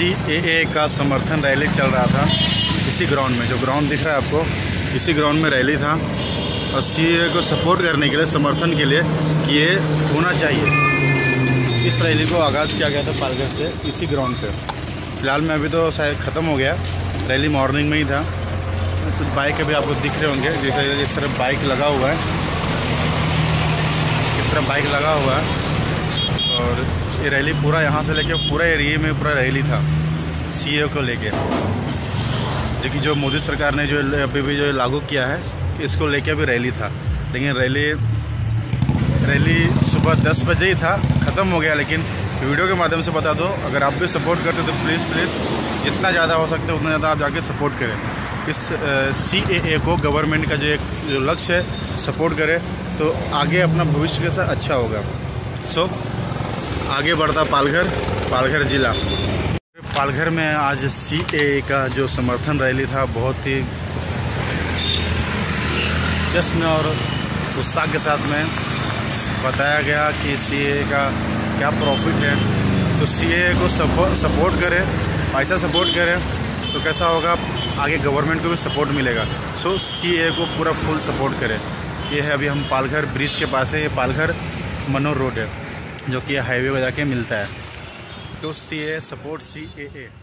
CAA का समर्थन rally चल रहा था इसी ग्राउंड में, जो ग्राउंड दिख रहा है आपको, इसी ग्राउंड में रैली था। और CAA को सपोर्ट करने के लिए, समर्थन के लिए कि ये होना चाहिए, इस रैली को आगाज़ किया गया था पालघर से इसी ग्राउंड पे। फिलहाल मैं अभी तो शायद ख़त्म हो गया, रैली मॉर्निंग में ही था। कुछ बाइक अभी आपको दिख रहे होंगे, जैसे इस तरफ बाइक लगा हुआ है, इस तरफ बाइक लगा हुआ है। और ये रैली पूरा यहाँ से लेके पूरा एरिया में पूरा रैली था CAA को लेके, जो कि जो मोदी सरकार ने जो अभी भी जो लागू किया है इसको लेके भी रैली था। लेकिन रैली सुबह 10 बजे ही था, ख़त्म हो गया। लेकिन वीडियो के माध्यम से बता दो, अगर आप भी सपोर्ट करते हो तो प्लीज़ जितना ज़्यादा हो सकता है उतना ज़्यादा आप जाके सपोर्ट करें इस CAA को। गवर्नमेंट का जो एक लक्ष्य है, सपोर्ट करें तो आगे अपना भविष्य के साथ अच्छा होगा। सो आगे बढ़ता पालघर ज़िला। पालघर में आज CAA का जो समर्थन रैली था, बहुत ही जश्न और उत्साह के साथ में बताया गया कि CAA का क्या प्रॉफिट है। तो CAA को सपोर्ट करें, ऐसा सपोर्ट करें तो कैसा होगा, आगे गवर्नमेंट को भी सपोर्ट मिलेगा। सो CAA को पूरा फुल सपोर्ट करें। ये है अभी हम पालघर ब्रिज के पास है, ये पालघर मनोर रोड है जो कि हाईवे पर जाके मिलता है। तो CAA सपोर्ट CAA।